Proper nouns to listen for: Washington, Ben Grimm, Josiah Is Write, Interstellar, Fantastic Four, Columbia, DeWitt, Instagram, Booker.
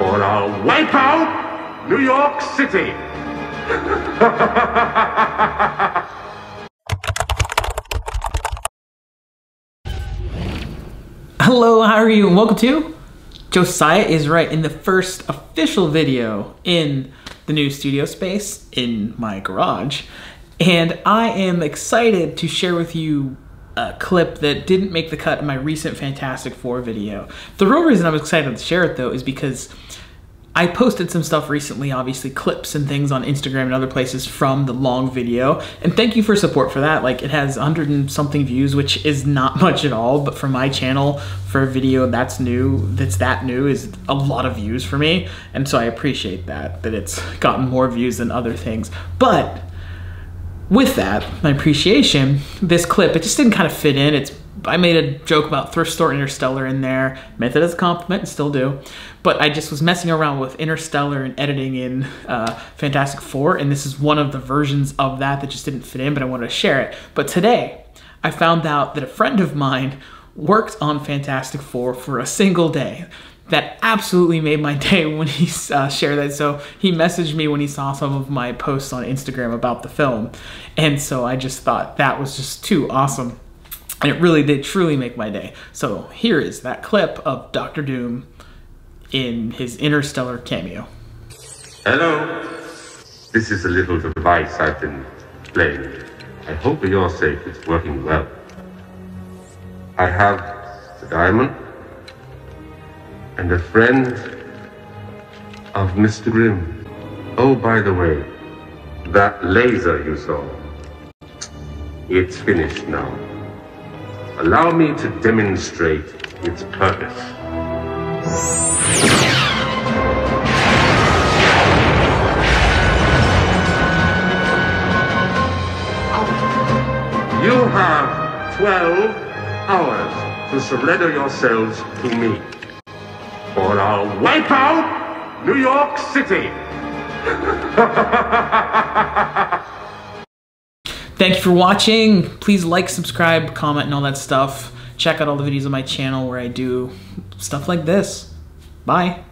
or I'll wipe out New York City. Hello, how are you? And welcome to Josiah Is Write, in the first official video in the new studio space in my garage. And I am excited to share with you a clip that didn't make the cut in my recent Fantastic Four video. The real reason I'm excited to share it, though, is because I posted some stuff recently, obviously clips and things on Instagram and other places from the long video. And thank you for support for that. Like, it has 100 and something views, which is not much at all, but for my channel, for a video that's new, is a lot of views for me. And so I appreciate that it's gotten more views than other things. But with that, my appreciation, this clip, it just didn't kind of fit in. I made a joke about thrift store Interstellar in there, meant that as a compliment and still do, but I just was messing around with Interstellar and editing in Fantastic Four, and this is one of the versions of that that just didn't fit in, but I wanted to share it. But today, I found out that a friend of mine worked on Fantastic Four for a single day. That absolutely made my day when he shared that. So he messaged me when he saw some of my posts on Instagram about the film. And so I just thought that was just too awesome. And it really did truly make my day. So here is that clip of Dr. Doom in his Interstellar cameo. Hello. This is a little device I've been playing with. I hope for your sake it's working well. I have the diamond and a friend of Mr. Grimm. Oh, by the way, that laser you saw, it's finished now. Allow me to demonstrate its purpose. You have 12 hours to surrender yourselves to me, or I'll wipe out New York City. Thank you for watching. Please like, subscribe, comment, and all that stuff. Check out all the videos on my channel where I do stuff like this. Bye.